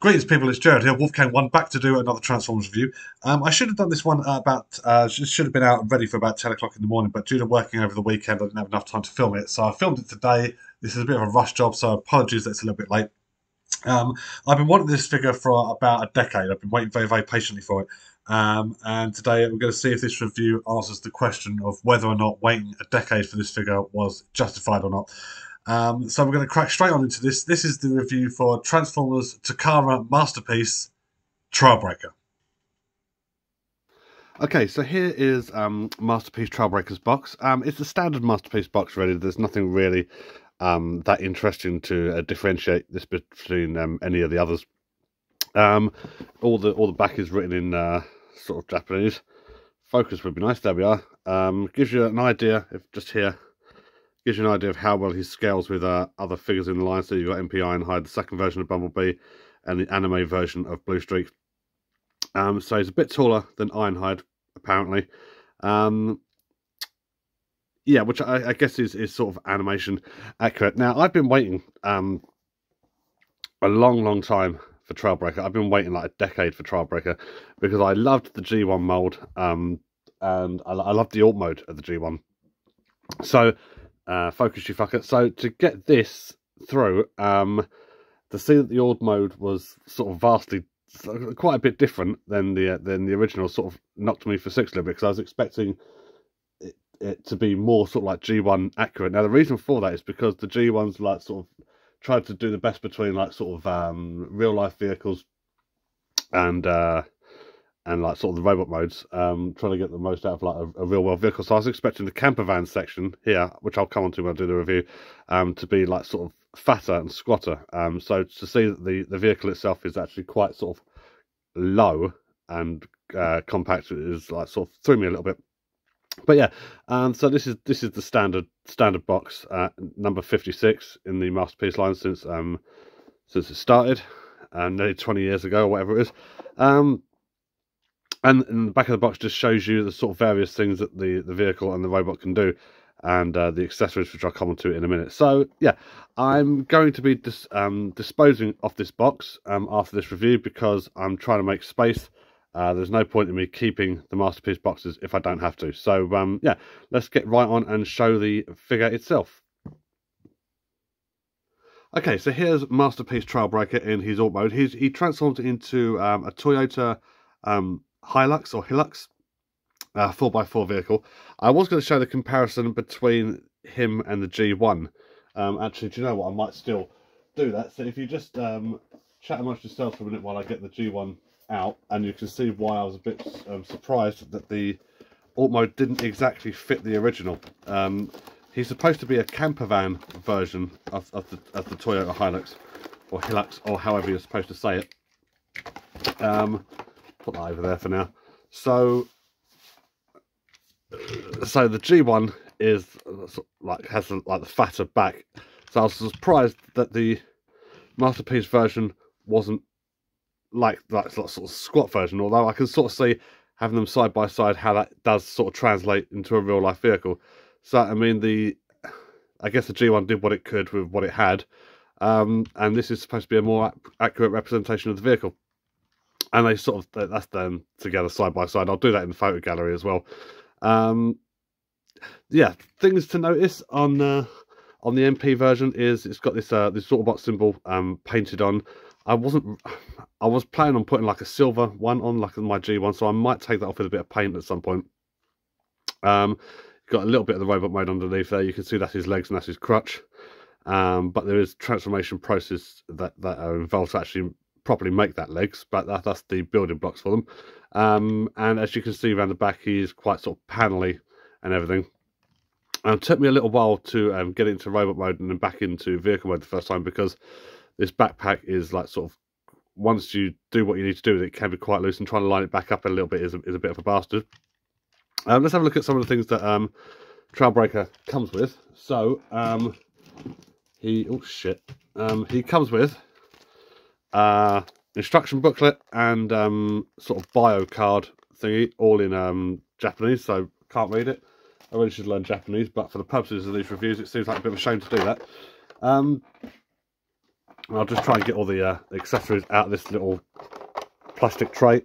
Greetings, people. It's Gerald here, WolfKang1, back to do another Transformers review. I should have done this one should have been out and ready for about 10 o'clock in the morning, but due to working over the weekend, I didn't have enough time to film it, so I filmed it today. This is a bit of a rush job, so apologies that it's a little bit late. I've been wanting this figure for about a decade. I've been waiting very, very patiently for it. And today we're going to see if this review answers the question of whether or not waiting a decade for this figure was justified or not. So we're going to crack straight on into this. This is the review for Transformers Takara Masterpiece Trailbreaker. Okay, so here is Masterpiece Trailbreaker's box. It's a standard Masterpiece box, really. There's nothing really that interesting to differentiate this between any of the others. All the back is written in sort of Japanese. Focus would be nice. There we are. Gives you an idea, gives you an idea of how well he scales with other figures in the line. So you've got MP Ironhide, the second version of Bumblebee, and the anime version of Blue Streak. So he's a bit taller than Ironhide, apparently. Yeah, which I guess is sort of animation accurate. Now, I've been waiting a long, long time for Trailbreaker. I've been waiting like a decade for Trailbreaker because I loved the G1 mold and I loved the alt mode of the G1. So... focus, you fucker. So to get this through, to see that the old mode was sort of vastly, quite a bit different than the original, sort of knocked me for six a little bit, because I was expecting it to be more sort of like G1 accurate. Now the reason for that is because the G1's like sort of tried to do the best between like sort of real life vehicles and like sort of the robot modes, trying to get the most out of like a real world vehicle. So I was expecting the camper van section here, which I'll come on to when I do the review, to be like sort of fatter and squatter. So to see that the vehicle itself is actually quite sort of low and compact is like sort of threw me a little bit. But yeah, so this is the standard box, number 56 in the Masterpiece line since it started, nearly 20 years ago or whatever it is. And in the back of the box just shows you the sort of various things that the vehicle and the robot can do, and the accessories, which I'll come on to in a minute. So yeah, I'm going to be disposing of this box after this review because I'm trying to make space. There's no point in me keeping the Masterpiece boxes if I don't have to. So yeah, let's get right on and show the figure itself. Okay, so here's Masterpiece Trailbreaker in his alt mode. He transforms into a Toyota Hilux or Hilux 4x4 vehicle. I was going to show the comparison between him and the G1. Actually, do you know what? I might still do that. So if you just chat amongst yourselves for a minute while I get the G1 out, and you can see why I was a bit surprised that the alt mode didn't exactly fit the original. He's supposed to be a camper van version of the Toyota Hilux or Hilux, or however you're supposed to say it. Put that over there for now. So the G1 is like has the fatter back. So I was surprised that the Masterpiece version wasn't like sort of squat version. Although I can sort of see having them side by side how that does sort of translate into a real life vehicle. So I mean I guess the G1 did what it could with what it had, and this is supposed to be a more accurate representation of the vehicle. And they sort of, that's them together side by side. I'll do that in the photo gallery as well. Yeah, things to notice on the MP version is it's got this Autobot symbol painted on. I was planning on putting like a silver one on, like my G1, so I might take that off with a bit of paint at some point. Got a little bit of the robot mode underneath there. You can see that's his legs and that's his crutch. But there is transformation process that are involved to actually properly make that legs, but that's the building blocks for them. And as you can see around the back, he's quite sort of panelly and everything. It took me a little while to get into robot mode and then back into vehicle mode the first time, because this backpack is like sort of, once you do what you need to do, it can be quite loose, and trying to line it back up a little bit is a bit of a bastard. Let's have a look at some of the things that Trailbreaker comes with. So he comes with instruction booklet and sort of bio card thingy, all in Japanese, so can't read it. I really should learn Japanese, but for the purposes of these reviews it seems like a bit of a shame to do that. I'll just try and get all the accessories out of this little plastic tray.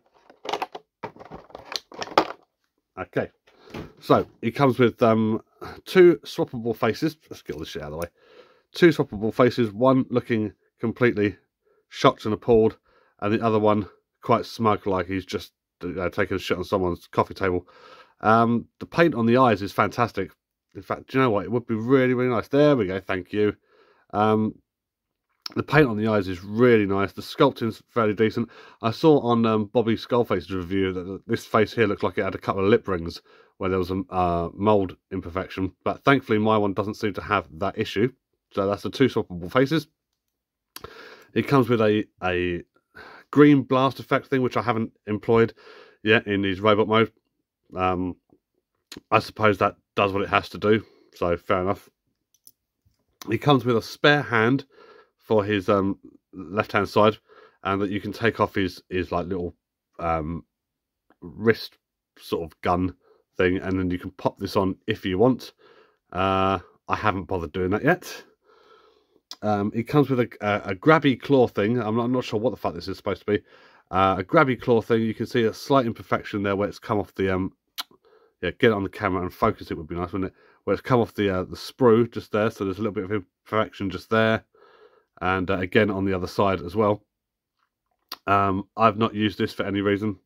Okay, so it comes with two swappable faces. Let's get all this shit out of the way. Two swappable faces, one looking completely shocked and appalled, and the other one quite smug, like he's just taking a shit on someone's coffee table. The paint on the eyes is fantastic. In fact, do you know what? It would be really, really nice. There we go. Thank you. The paint on the eyes is really nice. The sculpting's fairly decent. I saw on Bobby Skullface's review that this face here looks like it had a couple of lip rings where there was a mould imperfection. But thankfully, my one doesn't seem to have that issue. So that's the two swappable faces. It comes with a green blast effect thing, which I haven't employed yet in his robot mode. I suppose that does what it has to do, so fair enough. He comes with a spare hand for his left hand side, and that you can take off his like little wrist sort of gun thing, and then you can pop this on if you want. I haven't bothered doing that yet. It comes with a grabby claw thing. I'm not sure what the fuck this is supposed to be. A grabby claw thing. You can see a slight imperfection there where it's come off the yeah, get it on the camera and focus, it would be nice, wouldn't it? Where it's come off the sprue just there, so there's a little bit of imperfection just there, and again on the other side as well. I've not used this for any reason,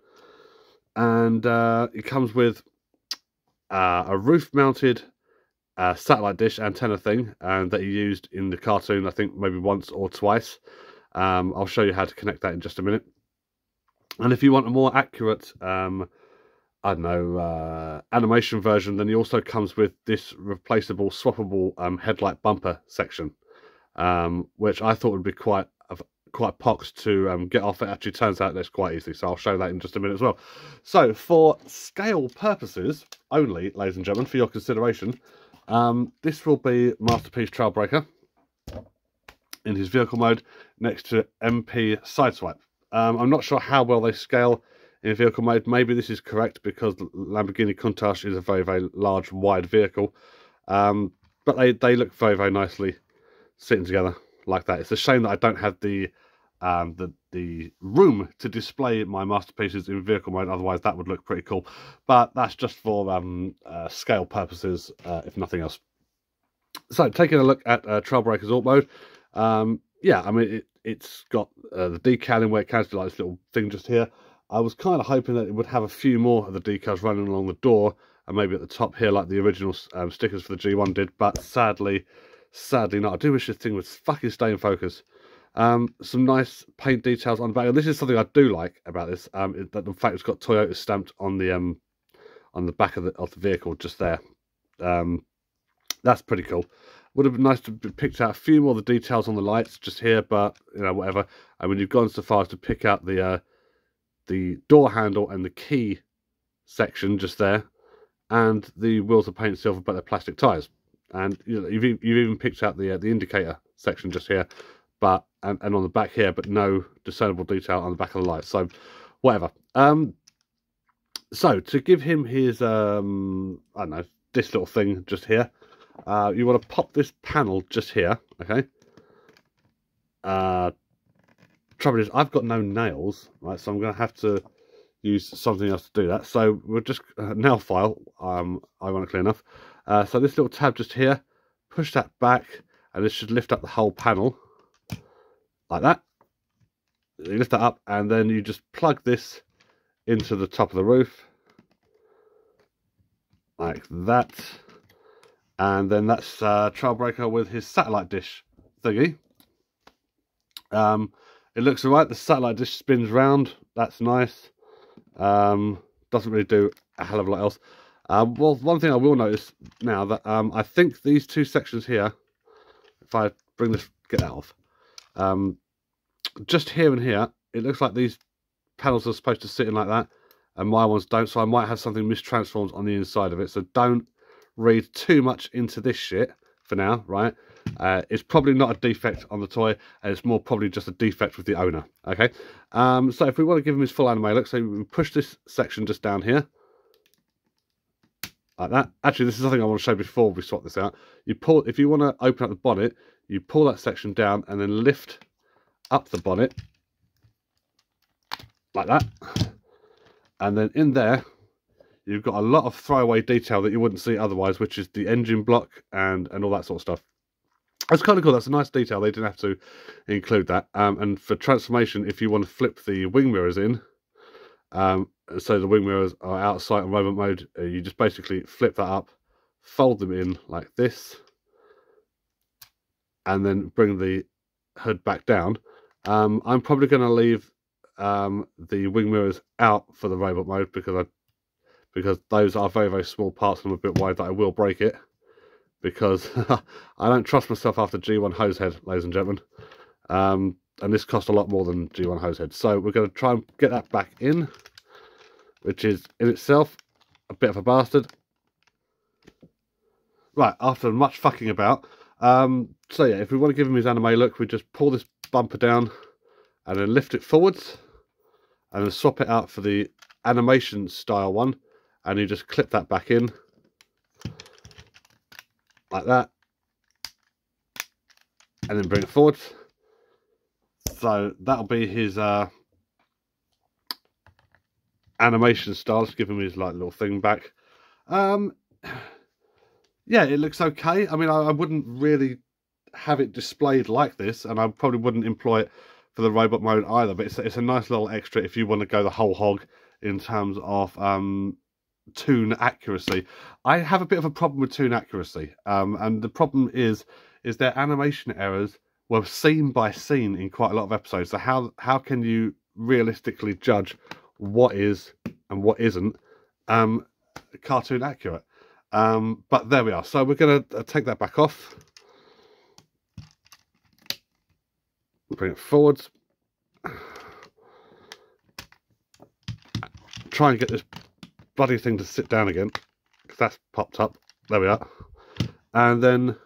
and it comes with a roof-mounted satellite dish antenna thing, and that he used in the cartoon, I think maybe once or twice. I'll show you how to connect that in just a minute. And if you want a more accurate, I don't know, animation version, then he also comes with this replaceable, swappable headlight bumper section, which I thought would be quite a pox to get off. It actually turns out that's quite easy, so I'll show that in just a minute as well. So for scale purposes only, ladies and gentlemen, for your consideration, this will be Masterpiece Trailbreaker in his vehicle mode next to MP Sideswipe. I'm not sure how well they scale in vehicle mode. Maybe this is correct because Lamborghini Countach is a very, very large, wide vehicle. But they look very, very nicely sitting together like that. It's a shame that I don't have the room to display my masterpieces in vehicle mode. Otherwise, that would look pretty cool. But that's just for scale purposes, if nothing else. So taking a look at Trailbreaker's Alt mode. Yeah, I mean, it's got the decal in where it can do like this little thing just here. I was kind of hoping that it would have a few more of the decals running along the door and maybe at the top here, like the original stickers for the G1 did, but sadly not. I do wish this thing would fucking stay in focus. Some nice paint details on the back. This is something I do like about this, that in fact it's got Toyota stamped on the back of the vehicle just there. That's pretty cool. Would have been nice to pick out a few more of the details on the lights just here, but you know, whatever. I mean, you've gone so far as to pick out the door handle and the key section just there, and the wheels are painted silver but they're plastic tires, and you know, you've even picked out the indicator section just here, but and on the back here, but no discernible detail on the back of the lights. So whatever. So to give him his I don't know, this little thing just here, you want to pop this panel just here. Okay, trouble is I've got no nails, right? So I'm going to have to use something else to do that. So we'll just nail file, ironically enough. So this little tab just here, push that back, and this should lift up the whole panel like that. You lift that up, and then you just plug this into the top of the roof like that. And then that's Trailbreaker with his satellite dish thingy. It looks all right. The satellite dish spins round. That's nice. Doesn't really do a hell of a lot else. Well, one thing I will notice now that I think these two sections here, if I bring this, get that off, just here and here, it looks like these panels are supposed to sit in like that, and my ones don't, so I might have something mistransformed on the inside of it. So don't read too much into this shit for now, right? It's probably not a defect on the toy, and it's more probably just a defect with the owner. Okay, so if we want to give him his full anime look, so we push this section just down here like that. Actually, this is something I want to show before we swap this out. You pull, if you want to open up the bonnet, you pull that section down and then lift up the bonnet like that, and then in there you've got a lot of throwaway detail that you wouldn't see otherwise, which is the engine block and all that sort of stuff. That's kind of cool. That's a nice detail. They didn't have to include that. And for transformation, if you want to flip the wing mirrors in, so the wing mirrors are outside on robot mode, you just basically flip that up, fold them in like this, and then bring the hood back down. I'm probably going to leave the wing mirrors out for the robot mode because those are very, very small parts and I'm a bit worried that I will break it, because I don't trust myself after G1 Hosehead, ladies and gentlemen. And this cost a lot more than G1 Hosehead. So we're going to try and get that back in, which is in itself a bit of a bastard. Right, after much fucking about. So yeah, if we want to give him his anime look, we just pull this bumper down and then lift it forwards and then swap it out for the animation style one. And you just clip that back in like that, and then bring it forward. So that'll be his animation style. Let's give him his like little thing back. Yeah, it looks okay. I mean, I wouldn't really have it displayed like this, and I probably wouldn't employ it for the robot mode either, but it's a nice little extra if you want to go the whole hog in terms of tune accuracy. I have a bit of a problem with tune accuracy, and the problem is their animation errors were scene by scene in quite a lot of episodes. So how can you realistically judge what is and what isn't cartoon accurate? But there we are. So we're going to take that back off, bring it forwards, try and get this bloody thing to sit down again, because that's popped up. There we are. And then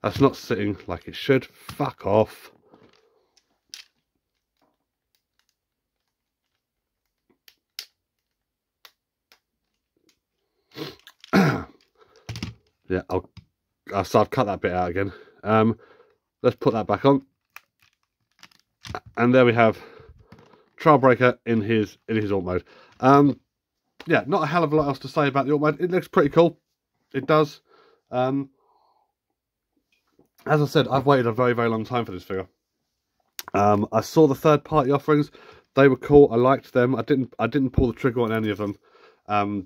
that's not sitting like it should. Fuck off. Yeah, I've cut that bit out again. Let's put that back on, and there we have Trailbreaker in his alt mode. Yeah, not a hell of a lot else to say about the alt mode. It looks pretty cool. It does. As I said, I've waited a very, very long time for this figure. I saw the third-party offerings. They were cool. I liked them. I didn't pull the trigger on any of them. And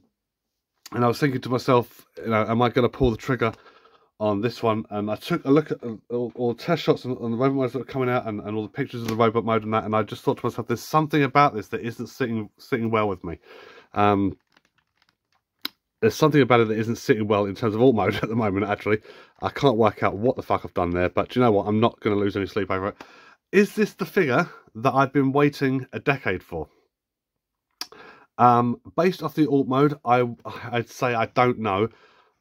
I was thinking to myself, you know, am I going to pull the trigger on this one? And I took a look at all the test shots and the robot modes that were coming out and all the pictures of the robot mode and that, and I just thought to myself, there's something about this that isn't sitting well with me. There's something about it that isn't sitting well in terms of alt mode at the moment, actually. I can't work out what the fuck I've done there, but do you know what? I'm not going to lose any sleep over it. Is this the figure that I've been waiting a decade for? Based off the alt mode, I'd say I don't know,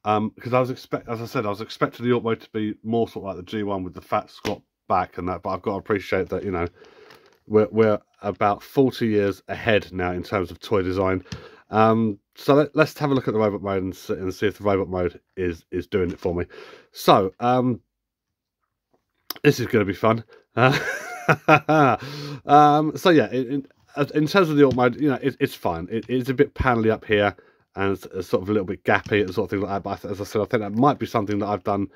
because as I said, I was expecting the alt mode to be more sort of like the G1 with the fat squat back and that, but I've got to appreciate that, you know, we're about 40 years ahead now in terms of toy design. So let's have a look at the robot mode and see if the robot mode is doing it for me. So this is going to be fun. So yeah, in terms of the alt mode, you know, it's fine. It's a bit panelly up here and it's sort of a little bit gappy and sort of things like that. But as I said, I think that might be something that I've done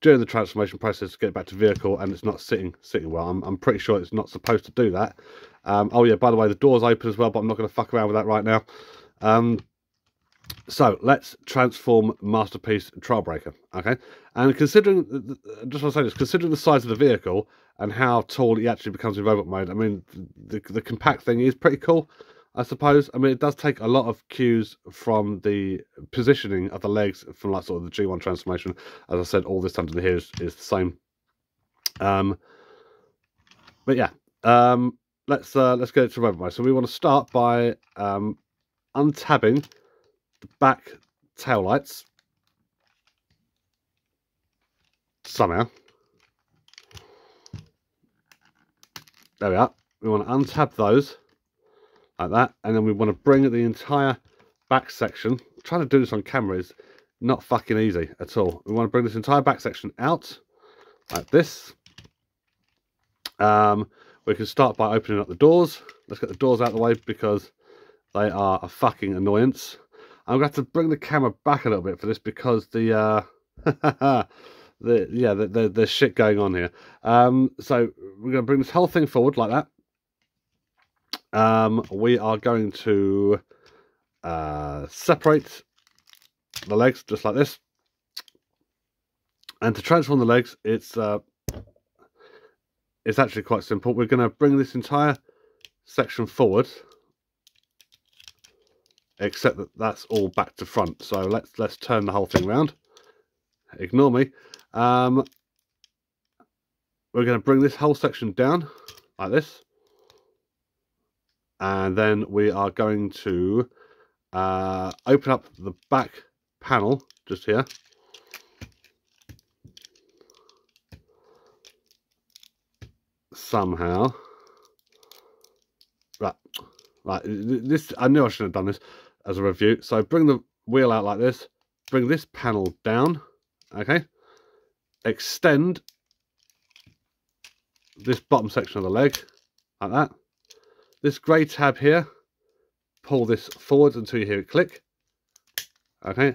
during the transformation process to get back to vehicle, and it's not sitting well. I'm pretty sure it's not supposed to do that. Oh yeah, by the way, the door's open as well, but I'm not going to fuck around with that right now. So let's transform Masterpiece Trailbreaker, okay? And considering, I just want to say this, considering the size of the vehicle and how tall he actually becomes in robot mode, I mean, the compact thing is pretty cool, I suppose. I mean, it does take a lot of cues from the positioning of the legs from like sort of the G1 transformation. As I said, all this under here is the same. But yeah, let's go to robot mode. So we want to start by untabbing the back tail lights somehow. There we are. We want to untab those like that, and then we want to bring the entire back section. Trying to do this on camera is not fucking easy at all. We want to bring this entire back section out like this, We can start by opening up the doors. Let's get the doors out of the way because they are a fucking annoyance. I'm going to have to bring the camera back a little bit for this because the, there's shit going on here. So we're going to bring this whole thing forward like that. We are going to separate the legs just like this. And to transform the legs, it's actually quite simple. We're going to bring this entire section forward, except that that's all back to front. So let's turn the whole thing around. Ignore me. We're going to bring this whole section down like this. And then we are going to open up the back panel just here. Somehow. Right, this, I knew I should have done this as a review. So bring the wheel out like this. Bring this panel down. Okay. Extend this bottom section of the leg like that. This grey tab here, pull this forwards until you hear it click. Okay.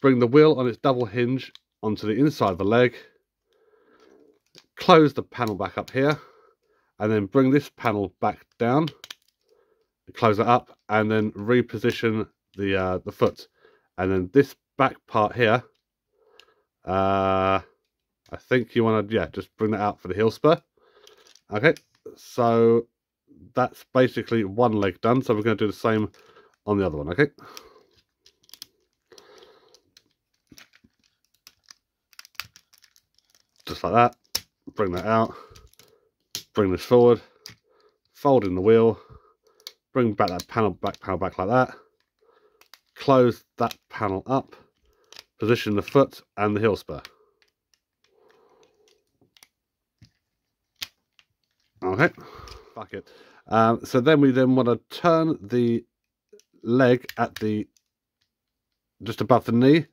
Bring the wheel on its double hinge onto the inside of the leg. Close the panel back up here. And then bring this panel back down. Close that up and then reposition the foot, and then this back part here. I think you want to just bring that out for the heel spur. Okay, so that's basically one leg done. So we're going to do the same on the other one. Okay. Just like that. Bring that out. Bring this forward. Fold in the wheel. Bring back that panel back like that. Close that panel up. Position the foot and the heel spur. Okay, fuck it. So then we want to turn the leg at the just above the knee,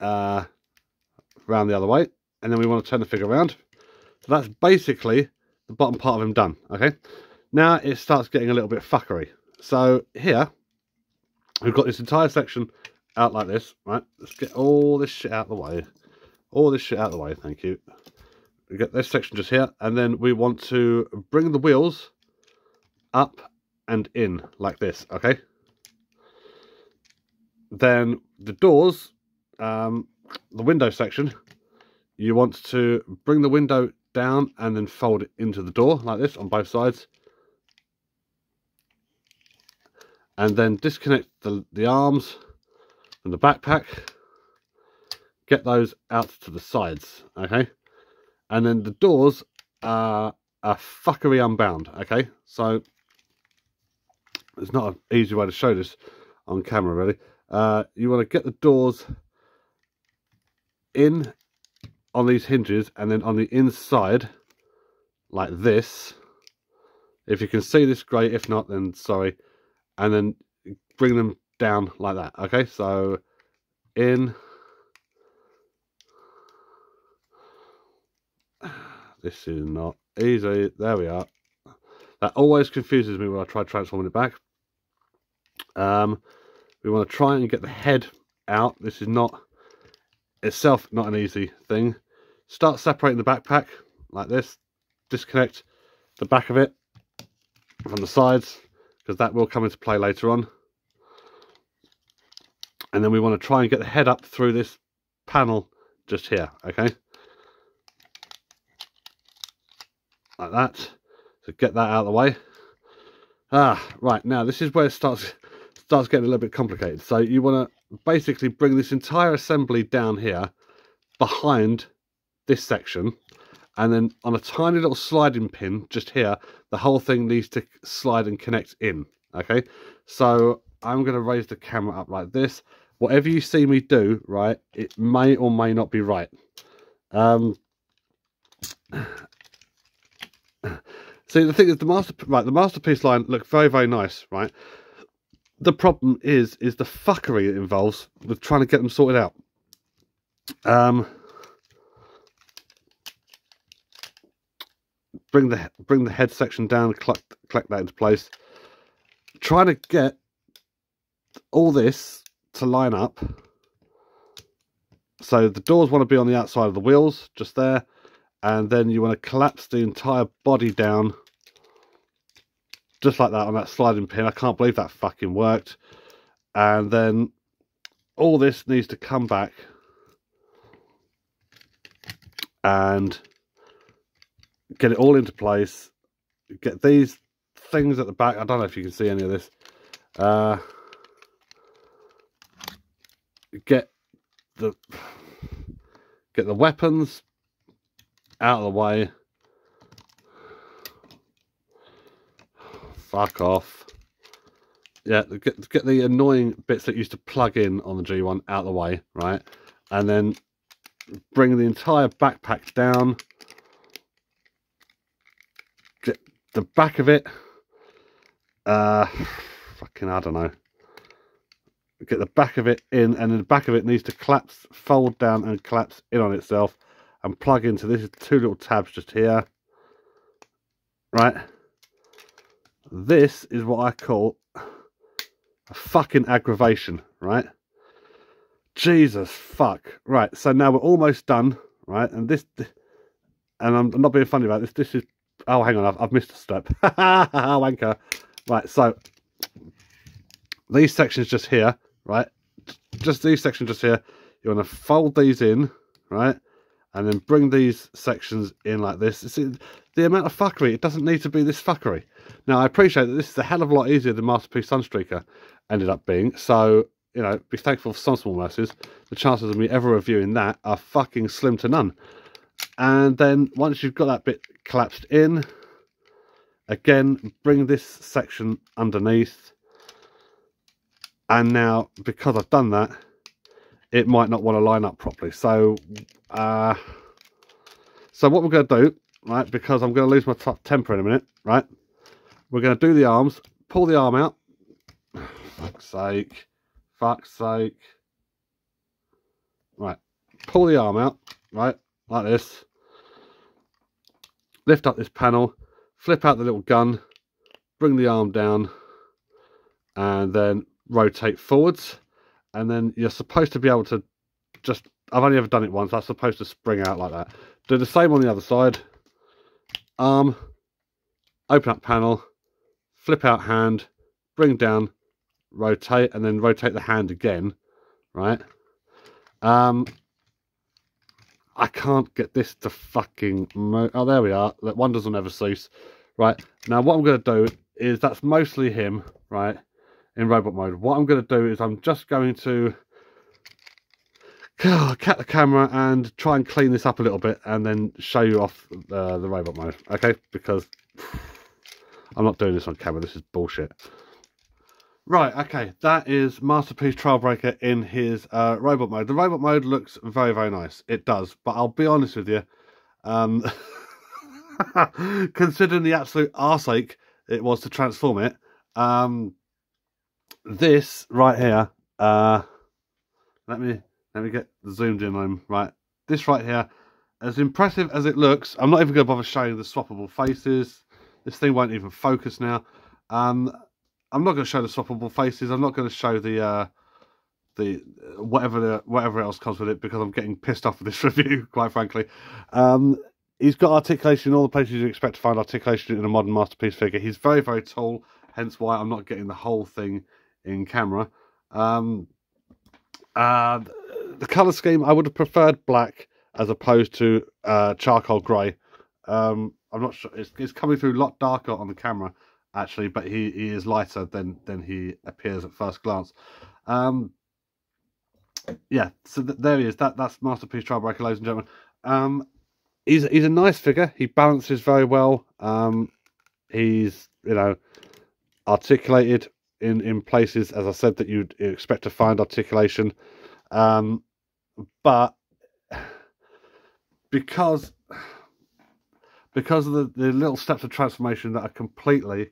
round the other way, and then we want to turn the figure around. So that's basically the bottom part of him done. Okay. Now it starts getting a little bit fuckery. So here, we've got this entire section out like this, right? Let's get all this shit out of the way. All this shit out of the way, thank you. We get this section just here, and then we want to bring the wheels up and in like this, okay? Then the doors, the window section, you want to bring the window down and then fold it into the door like this on both sides. And then disconnect the arms from the backpack. Get those out to the sides, okay? And then the doors are fuckery unbound, okay? So, it's not an easy way to show this on camera, really. You want to get the doors in on these hinges and then on the inside, like this. If you can see this, great. If not, then sorry. And then bring them down like that. Okay, so in this is not easy. There we are. That always confuses me when I try transforming it back. We want to try and get the head out. This is not an easy thing. Start separating the backpack like this. Disconnect the back of it from the sides, because that will come into play later on. And then we want to try and get the head up through this panel just here, okay? Like that. So get that out of the way. Right, now this is where it starts getting a little bit complicated. So you want to basically bring this entire assembly down here behind this section. And then on a tiny little sliding pin just here, the whole thing needs to slide and connect in, okay? So I'm going to raise the camera up like this. Whatever you see me do, right, it may or may not be right. See, the thing is, the Masterpiece line look very, very nice, right? The problem is the fuckery it involves with trying to get them sorted out. bring the head section down, collect that into place. Trying to get all this to line up. So the doors want to be on the outside of the wheels, just there. And then you want to collapse the entire body down. Just like that on that sliding pin. I can't believe that fucking worked. And then all this needs to come back. And get it all into place. Get these things at the back. I don't know if you can see any of this. Get the weapons out of the way. Fuck off. Yeah, get the annoying bits that used to plug in on the G1 out of the way, right? And then bring the entire backpack down. Get the back of it. I don't know. Get the back of it in, and then the back of it needs to collapse, fold down and collapse in on itself and plug into this two little tabs just here. Right? This is what I call a fucking aggravation, right? Jesus fuck. Right, so now we're almost done, right? And this, and I'm not being funny about this, this is, oh, hang on, I've missed a step. Wanker. Right, so these sections just here, right? Just these sections just here. You want to fold these in, right? And then bring these sections in like this. See, the amount of fuckery, it doesn't need to be this fuckery. Now, I appreciate that this is a hell of a lot easier than Masterpiece Sunstreaker ended up being. So, you know, be thankful for some small mercies. The chances of me ever reviewing that are fucking slim to none. And then once you've got that bit collapsed in, again, bring this section underneath. And now, because I've done that, it might not want to line up properly. So, so what we're going to do, right, because I'm going to lose my temper in a minute, right? We're going to do the arms, pull the arm out. Fuck's sake. Fuck's sake. Right. Pull the arm out, right, like this. Lift up this panel, flip out the little gun, bring the arm down, and then rotate forwards, and then you're supposed to be able to just, I've only ever done it once, that's supposed to spring out like that. Do the same on the other side. Arm, open up panel, flip out hand, bring down, rotate, and then rotate the hand again, right? I can't get this to fucking move. Oh, there we are. That wonders will never cease. Right, now what I'm going to do is, that's mostly him, right? In robot mode. What I'm going to do is I'm just going to cut the camera and try and clean this up a little bit and then show you off the robot mode, okay? Because I'm not doing this on camera. This is bullshit. Right, okay. That is Masterpiece Trailbreaker in his robot mode. The robot mode looks very, very nice. It does, but I'll be honest with you. Considering the absolute arseache it was to transform it, this right here, let me get zoomed in on him, right? This right here, as impressive as it looks, I'm not even going to bother showing the swappable faces. This thing won't even focus now. I'm not going to show the swappable faces. I'm not going to show the whatever else comes with it, because I'm getting pissed off with this review, quite frankly. He's got articulation in all the places you expect to find articulation in a modern Masterpiece figure. He's very, very tall, hence why I'm not getting the whole thing in camera. The color scheme, I would have preferred black as opposed to charcoal gray. I'm not sure, it's coming through a lot darker on the camera actually, but he is lighter than he appears at first glance. Yeah, so there he is. That's Masterpiece Trailbreaker, ladies and gentlemen. He's a nice figure. He balances very well. He's, you know, articulated in places, as I said, that you'd expect to find articulation, but because of the little steps of transformation that are completely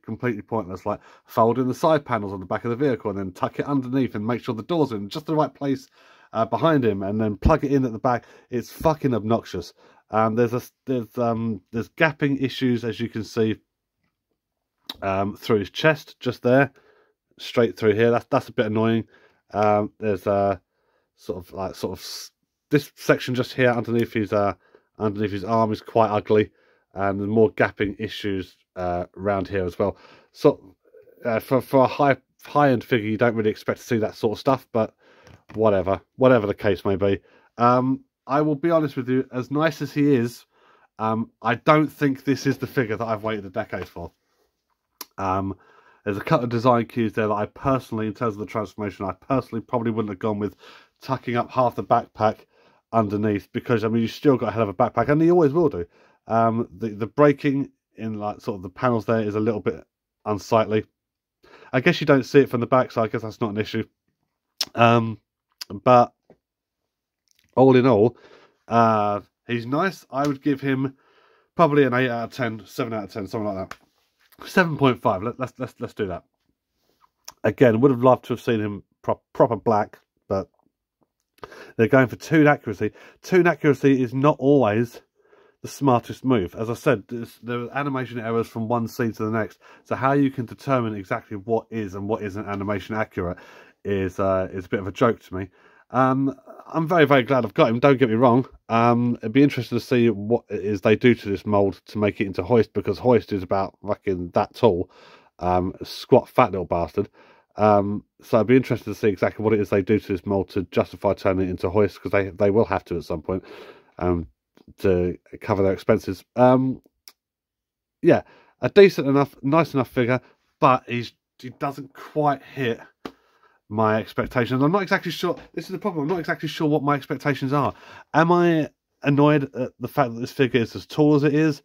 pointless, like folding the side panels on the back of the vehicle and then tuck it underneath and make sure the door's in just the right place behind him and then plug it in at the back, it's fucking obnoxious. There's gapping issues, as you can see, through his chest, just there, straight through here. That's a bit annoying. There's a sort of this section just here underneath his arm is quite ugly, and there's more gapping issues around here as well. So for a high-end figure, you don't really expect to see that sort of stuff, but whatever the case may be. I will be honest with you, as nice as he is, I don't think this is the figure that I've waited a decade for. There's a couple of design cues there that I personally, in terms of the transformation, I personally probably wouldn't have gone with tucking up half the backpack underneath, because I mean you still got a hell of a backpack, and you always will do. The braking in like sort of the panels there is a little bit unsightly. I guess you don't see it from the back, so I guess that's not an issue. But all in all, he's nice. I would give him probably an 8 out of 10, 7 out of 10, something like that. 7.5. Let's do that. Again, would have loved to have seen him proper black, but they're going for toon accuracy. Toon accuracy is not always the smartest move. As I said, there are animation errors from one scene to the next. So how you can determine exactly what is and what isn't animation accurate is a bit of a joke to me. I'm very glad I've got him, don't get me wrong. It'd be interesting to see what it is they do to this mould to make it into Hoist, because Hoist is about fucking that tall. Squat fat little bastard. So it'd be interesting to see exactly what it is they do to this mould to justify turning it into Hoist, because they will have to at some point to cover their expenses. Yeah, a decent enough, nice enough figure, but he doesn't quite hit my expectations. I'm not exactly sure. This is the problem. I'm not exactly sure what my expectations are. Am I annoyed at the fact that this figure is as tall as it is?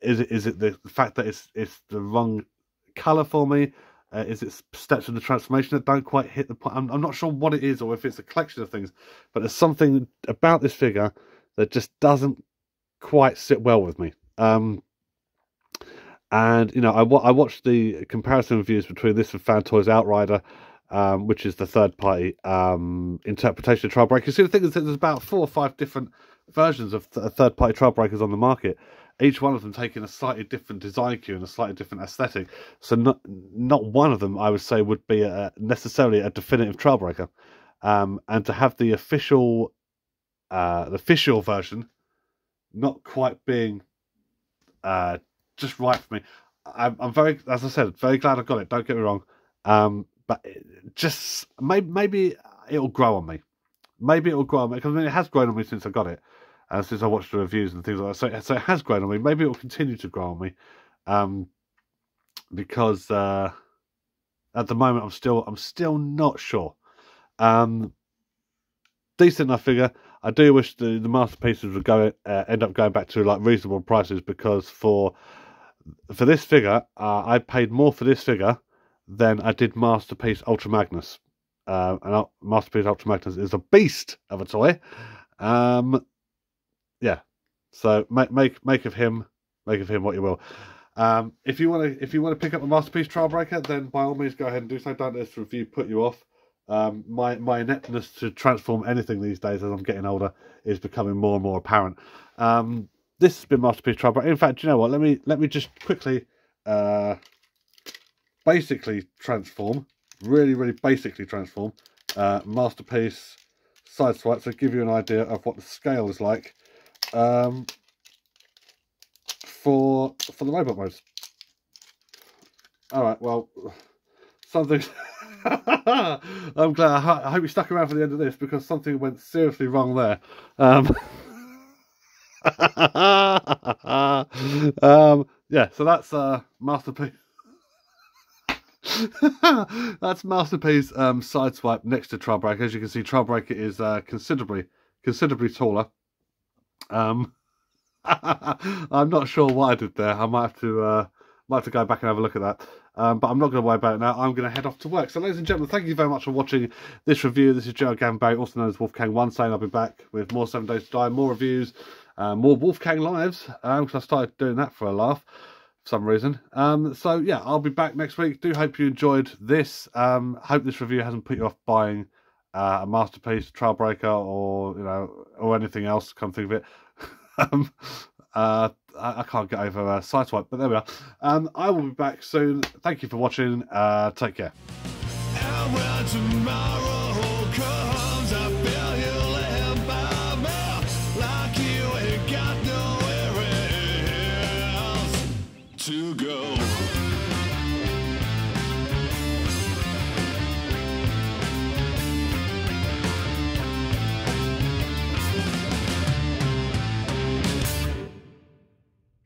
Is it the fact that it's the wrong color for me? Is it steps in the transformation that don't quite hit the point? I'm not sure what it is, or if it's a collection of things. But there's something about this figure that just doesn't quite sit well with me. And, you know, I watched the comparison reviews between this and Fan Toys Outrider, which is the third-party interpretation of Trailbreaker. See, the thing is that there's about 4 or 5 different versions of third-party Trailbreakers on the market, each one of them taking a slightly different design cue and a slightly different aesthetic. So not one of them, I would say, would be necessarily a definitive Trailbreaker. And to have the official version not quite being... just right for me. I'm very, as I said, very glad I got it, don't get me wrong. But just maybe it'll grow on me. Maybe it'll grow on me, because I mean, it has grown on me since I got it, since I watched the reviews and things like that. So it has grown on me. Maybe it will continue to grow on me, because at the moment I'm still not sure. Decent enough figure. I do wish the masterpieces would go end up going back to like reasonable prices, because for this figure, I paid more for this figure than I did Masterpiece Ultra Magnus. And Masterpiece Ultra Magnus is a beast of a toy. Yeah, so make of him what you will. If you want to pick up a Masterpiece Trailbreaker, then by all means go ahead and do so. Don't let this review put you off. My ineptness to transform anything these days, as I'm getting older, is becoming more and more apparent. This has been Masterpiece Trailbreaker. In fact, do you know what? Let me just quickly, basically transform, really basically transform, Masterpiece Sideswipe, to give you an idea of what the scale is like for the robot modes. All right, well, something. I'm glad. I hope you stuck around for the end of this, because something went seriously wrong there. Yeah, so that's Masterpiece. That's Masterpiece Sideswipe next to Trailbreaker. As you can see, Trailbreaker is considerably taller. I'm not sure what I did there. I might have to go back and have a look at that. But I'm not going to worry about it now. I'm going to head off to work. So, ladies and gentlemen, thank you very much for watching this review. This is Gerald Gambari, also known as WolfKang1, saying I'll be back with more 7 Days to Die, more reviews, more WolfKang lives, because I started doing that for a laugh for some reason. So, yeah, I'll be back next week. Do hope you enjoyed this. Hope this review hasn't put you off buying a Masterpiece, Trailbreaker, or, you know, or anything else, come think of it. I can't get over Sideswipe, but there we are. I will be back soon. Thank you for watching. Take care.